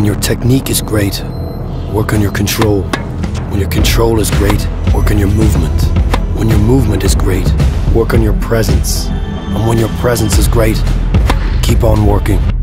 When your technique is great, work on your control. When your control is great, work on your movement. When your movement is great, work on your presence. And when your presence is great, keep on working.